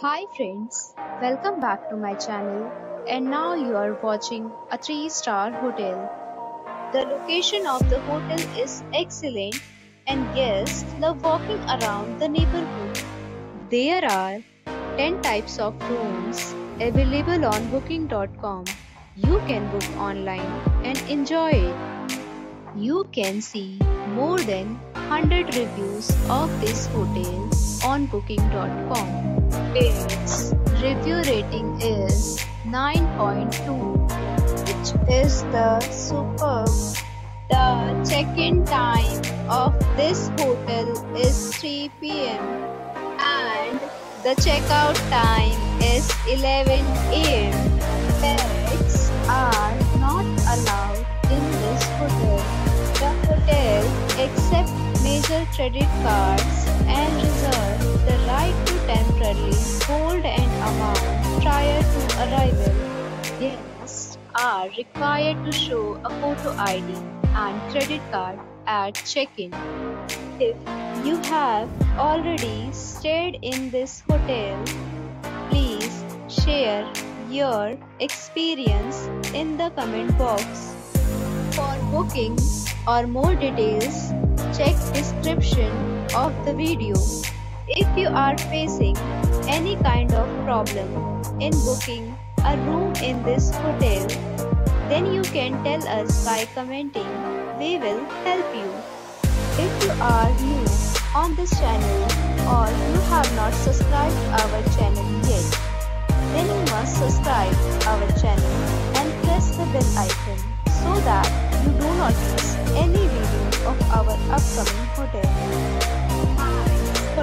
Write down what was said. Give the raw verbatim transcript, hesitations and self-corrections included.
Hi friends, welcome back to my channel, and now you are watching a three star hotel. The location of the hotel is excellent and guests love walking around the neighborhood. There are ten types of rooms available on booking dot com. You can book online and enjoy it. You can see more than one hundred reviews of this hotel on booking dot com. Its review rating is nine point two, which is the superb. The check-in time of this hotel is three p m and the checkout time is eleven a m Pets are not allowed in this hotel. The hotel accepts major credit cards and reserves the right to temporarily hold an amount prior to arrival. Guests are required to show a photo I D and credit card at check-in. If you have already stayed in this hotel, please share your experience in the comment box. For booking or more details, check description of the video. If you are facing any kind of problem in booking a room in this hotel, then you can tell us by commenting. We will help you. If you are new on this channel or you have not subscribed our channel yet, then you must subscribe our channel and press the bell icon so that you do not miss any video of our upcoming hotel.